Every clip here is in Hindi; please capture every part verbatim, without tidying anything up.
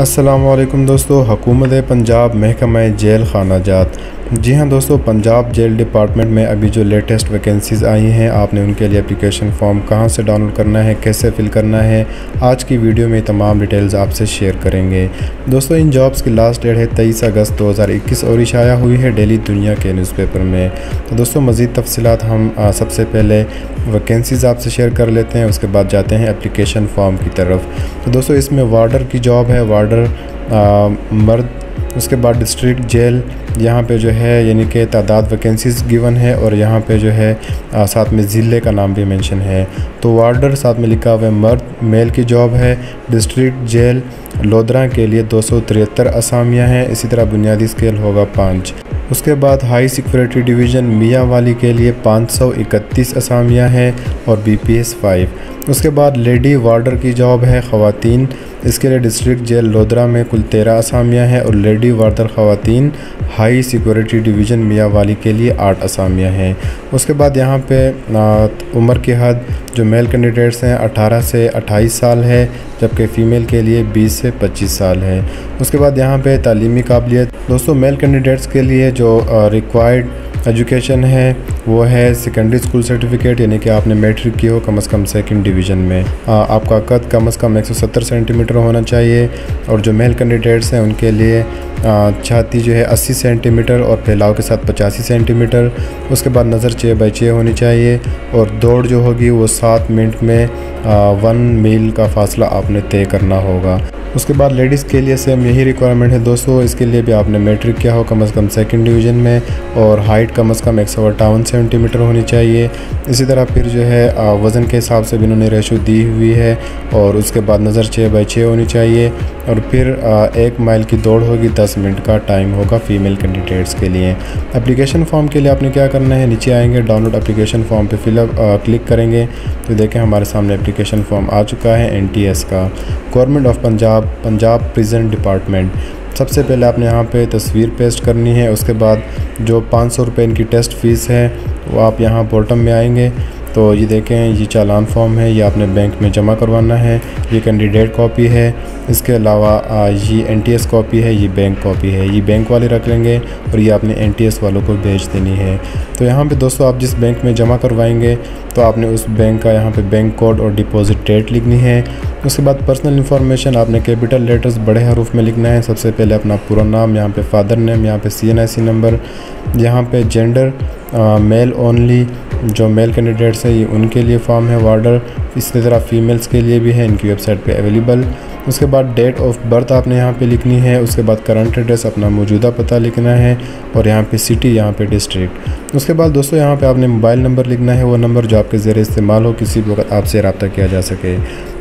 अस्सलामुअलैकुम दोस्तों, हुकूमत पंजाब महकमा जेल खाना जात। जी हाँ दोस्तों, पंजाब जेल डिपार्टमेंट में अभी जो लेटेस्ट वैकेंसीज़ आई हैं, आपने उनके लिए एप्लीकेशन फॉर्म कहाँ से डाउनलोड करना है, कैसे फ़िल करना है, आज की वीडियो में तमाम डिटेल्स आपसे शेयर करेंगे। दोस्तों, इन जॉब्स की लास्ट डेट है तेईस अगस्त दो हज़ार इक्कीस और ये शाया हुई है डेली दुनिया के न्यूज़पेपर में। तो दोस्तों, मज़ीद तफसीलात हम आ, सबसे पहले वैकेंसीज़ आपसे शेयर कर लेते हैं, उसके बाद जाते हैं एप्लीकेशन फॉर्म की तरफ। तो दोस्तों, इसमें वार्डर की जॉब है, वार्डर मर्द, उसके बाद डिस्ट्रिक्ट जेल, यहाँ पे जो है यानी कि तादाद वैकेंसीज़ गिवन है और यहाँ पे जो है आ, साथ में ज़िले का नाम भी मेंशन है। तो वार्डर साथ में लिखा हुआ है मर्द मेल की जॉब है, डिस्ट्रिक्ट जेल लोधरा के लिए दो सौ तिहत्तर असामियाँ हैं, इसी तरह बुनियादी स्केल होगा पाँच। उसके बाद हाई सिक्योरिटी डिवीज़न मियाँ वाली के लिए पाँच सौ इकतीस असामियाँ हैं और बी पी एस फाइव। उसके बाद लेडी वार्डर की जॉब है ख़वातीन, इसके लिए डिस्ट्रिक्ट जेल लोधरा में कुल तेरह असामियाँ हैं और लेडी वार्डर ख़वातीन हाई सिक्योरिटी डिवीज़न मियाँ वाली के लिए आठ असामियाँ हैं। उसके बाद यहाँ पे उम्र की हद जो मेल कैंडिडेट्स हैं अठारह से अट्ठाईस साल है, जबकि फ़ीमेल के लिए बीस से पच्चीस साल है। उसके बाद यहाँ पे तालीमी काबिलियत, दोस्तों मेल कैंडिडेट्स के लिए जो रिक्वायर्ड एजुकेशन है वो है सेकेंडरी स्कूल सर्टिफिकेट, यानी कि आपने मैट्रिक की हो कम अज़ कम सेकेंड डिवीज़न में, आ, आपका कद कम अज़ कम एक सौ सत्तर सेंटीमीटर होना चाहिए। और जो मेल कैंडिडेट्स हैं उनके लिए छाती जो है अस्सी सेंटीमीटर और फैलाव के साथ पचासी सेंटीमीटर। उसके बाद नज़र छः बाई छः होनी चाहिए और दौड़ जो होगी वो सात मिनट में वन मील का फासला आपने तय करना होगा। उसके बाद लेडीज़ के लिए सेम यही रिक्वायरमेंट है दोस्तों, इसके लिए भी आपने मैट्रिक किया हो कम अज़ कम सेकंड डिवीज़न में और हाइट कम अज़ कम एक सौ अट्ठावन सेंटीमीटर होनी चाहिए। इसी तरह फिर जो है वज़न के हिसाब से भी इन्होंने रेशो दी हुई है और उसके बाद नज़र छः बाई छः होनी चाहिए और फिर एक माइल की दौड़ होगी, दस मिनट का टाइम होगा फ़ीमेल कैंडिडेट्स के लिए। एप्लीकेशन फॉर्म के लिए आपने क्या करना है, नीचे आएँगे डाउनलोड एप्लीकेशन फॉर्म पर फिलअप क्लिक करेंगे तो देखें हमारे सामने एप्लीकेशन फॉर्म आ चुका है एन टी एस का, government of Punjab Punjab prison department. सबसे पहले आपने यहाँ पे तस्वीर पेस्ट करनी है, उसके बाद जो पाँच सौ रुपये इनकी टेस्ट फ़ीस है वो आप यहाँ बॉटम में आएंगे तो ये देखें ये चालान फॉर्म है, ये आपने बैंक में जमा करवाना है। ये कैंडिडेट कॉपी है, इसके अलावा ये एनटीएस कॉपी है, ये बैंक कॉपी है, ये बैंक वाले रख लेंगे और ये आपने एनटीएस वालों को भेज देनी है। तो यहाँ पे दोस्तों आप जिस बैंक में जमा करवाएंगे तो आपने उस बैंक का यहाँ पे बैंक कोड और डिपॉजिट डेट लिखनी है। उसके बाद पर्सनल इन्फॉर्मेशन आपने कैपिटल लेटर्स बड़े हरूफ में लिखना है। सबसे पहले अपना पूरा नाम, यहाँ पर फादर नेम, यहाँ पर C N I C number, यहाँ पर जेंडर मेल ओनली, जो मेल कैंडिडेट्स हैं ये उनके लिए फॉर्म है वार्डर, इसी तरह फ़ीमेल्स के लिए भी है, इनकी वेबसाइट पे अवेलेबल। उसके बाद डेट ऑफ बर्थ आपने यहाँ पे लिखनी है, उसके बाद करंट एड्रेस अपना मौजूदा पता लिखना है और यहाँ पे सिटी, यहाँ पे डिस्ट्रिक्ट। उसके बाद दोस्तों यहाँ पे आपने मोबाइल नंबर लिखना है, वो नंबर जो आपके ज़रिए इस्तेमाल हो, किसी भी वक्त आपसे रब्ता किया जा सके।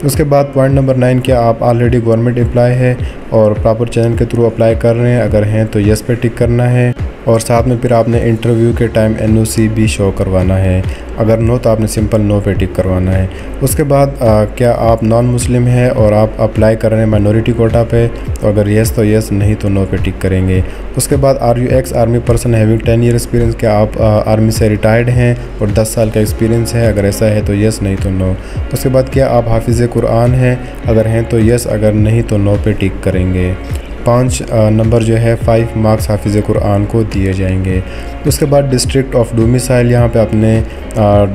उसके बाद पॉइंट नंबर नाइन, क्या आप ऑलरेडी गवर्नमेंट एम्प्लॉय है और प्रॉपर चैनल के थ्रू अप्लाई कर रहे हैं, अगर हैं तो येस पे टिक करना है और साथ में फिर आपने इंटरव्यू के टाइम एन ओ सी भी शो करवाना है, अगर नो तो आपने सिंपल नो पे टिक करवाना है। उसके बाद आ, क्या आप नॉन मुस्लिम हैं और आप अप्लाई कर रहे हैं माइनॉरिटी कोटा पे, तो अगर येस तो येस, नहीं तो नो पे टिक करेंगे। उसके बाद are you ex army person having ten year experience, क्या आप आ, आर्मी से रिटायर्ड हैं और दस साल का एक्सपीरियंस है, अगर ऐसा है तो येस, नहीं तो नो। उसके बाद क्या आप हाफिज़ कुरान हैं, अगर हैं तो येस, अगर नहीं तो नो पे टिक करेंगे। पाँच नंबर जो है फाइव मार्क्स हाफिज़ कुरान को दिए जाएंगे। उसके बाद डिस्ट्रिक्ट ऑफ डोमिसाइल, यहाँ पे आपने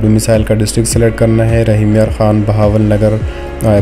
डोमिसाइल का डिस्ट्रिक्ट सेलेक्ट करना है, रहीमियार ख़ान, बहावल नगर,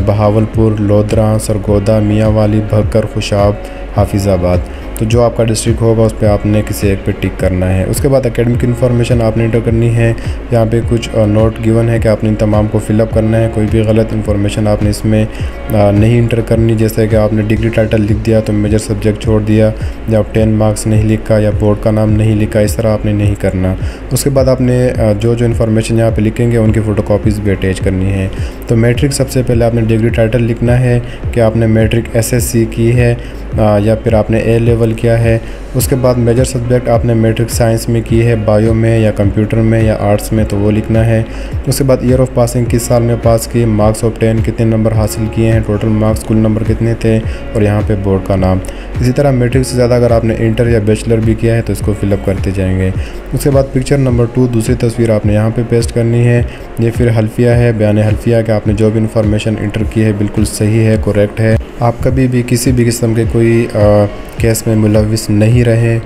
बहावलपुर, लोधरा, सरगोदा, मियांवाली, भक्कर, खुशाब, हाफिज़ाबाद। तो जो आपका डिस्ट्रिक्ट होगा उस पर आपने किसी एक पे टिक करना है। उसके बाद एकेडमिक इन्फॉर्मेशन आपने इंटर करनी है, यहाँ पे कुछ नोट गिवन है कि आपने इन तमाम को फिलअप करना है, कोई भी गलत इन्फॉर्मेशन आपने इसमें नहीं इंटर करनी, जैसे कि आपने डिग्री टाइटल लिख दिया तो मेजर सब्जेक्ट छोड़ दिया, या टेन मार्क्स नहीं लिखा, या बोर्ड का नाम नहीं लिखा, इस तरह आपने नहीं करना। उसके बाद आपने जो जो इन्फॉर्मेशन यहाँ पर लिखेंगे उनकी फ़ोटोकॉपीज़ भी अटैच करनी है। तो मैट्रिक सबसे पहले आपने डिग्री टाइटल लिखना है कि आपने मैट्रिक एस एस सी की है या फिर आपने ए लेवल किया है। उसके बाद मेजर सब्जेक्ट आपने मैट्रिक साइंस में की है, बायो में या कंप्यूटर में या आर्ट्स में, तो वो लिखना है। उसके बाद ईयर ऑफ पासिंग, किस साल में पास किए, मार्क्स ऑफ टेन कितने नंबर हासिल किए हैं, टोटल मार्क्स कुल नंबर कितने थे और यहाँ पे बोर्ड का नाम। इसी तरह मैट्रिक से ज़्यादा अगर आपने इंटर या बैचलर भी किया है तो इसको फिलअप करते जाएंगे। उसके बाद पिक्चर नंबर टू, दूसरी तस्वीर आपने यहाँ पर पे पेस्ट करनी है। ये फिर हल्फिया है, बयान हल्फिया कि आपने जो भी इंफॉर्मेशन इंटर की है बिल्कुल सही है, करेक्ट है। आप कभी भी किसी भी किस्म के कोई केस में मुलविस नहीं रहे,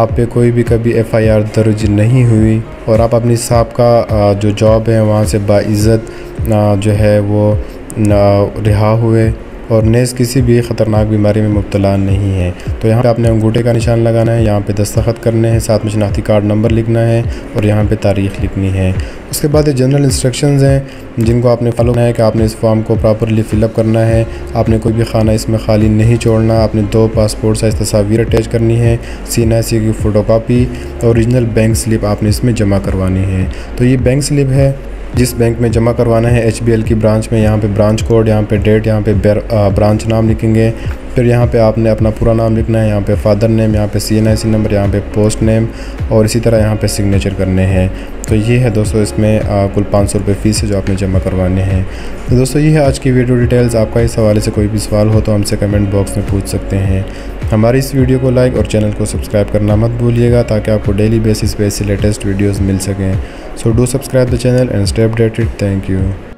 आप पे कोई भी कभी एफ आई आर दर्ज नहीं हुई और आप अपनी साहब का जो जॉब है वहाँ से बाइज़्ज़त जो है वो रिहा हुए और नेस किसी भी ख़तरनाक बीमारी में मुब्तला नहीं है। तो यहाँ पे आपने अंगूठे का निशान लगाना है, यहाँ पे दस्तखत करने हैं, साथ में शनाख्ती कार्ड नंबर लिखना है और यहाँ पे तारीख़ लिखनी है। उसके बाद ये जनरल इंस्ट्रक्शंस हैं जिनको आपने फॉलो करना है कि आपने इस फॉर्म को प्रॉपरली फ़िलअप करना है, आपने कोई भी खाना इसमें खाली नहीं छोड़ना, आपने दो पासपोर्ट साइज़ तस्वीर अटैच करनी है, सी एन आई सी की फ़ोटो कापी और ओरिजिनल बैंक स्लिप आपने इसमें जमा करवानी है। तो ये बैंक स्लिप है जिस बैंक में जमा करवाना है एच बी एल की ब्रांच में, यहाँ पे ब्रांच कोड, यहाँ पे डेट, यहाँ पे ब्रांच नाम लिखेंगे, फिर यहाँ पे आपने अपना पूरा नाम लिखना है, यहाँ पे फ़ादर नेम, यहाँ पे C N I C number, यहाँ पे पोस्ट नेम और इसी तरह यहाँ पे सिग्नेचर करने हैं। तो ये है दोस्तों, इसमें आ, कुल पाँच सौ रुपये फ़ीस है जो आपने जमा करवाने हैं। तो दोस्तों ये है आज की वीडियो डिटेल्स। आपका इस हवाले से कोई भी सवाल हो तो हमसे कमेंट बॉक्स में पूछ सकते हैं। हमारी इस वीडियो को लाइक और चैनल को सब्सक्राइब करना मत भूलिएगा ताकि आपको डेली बेसिस पे ऐसी लेटेस्ट वीडियोज़ मिल सकें। So do subscribe the channel and stay updated. Thank you.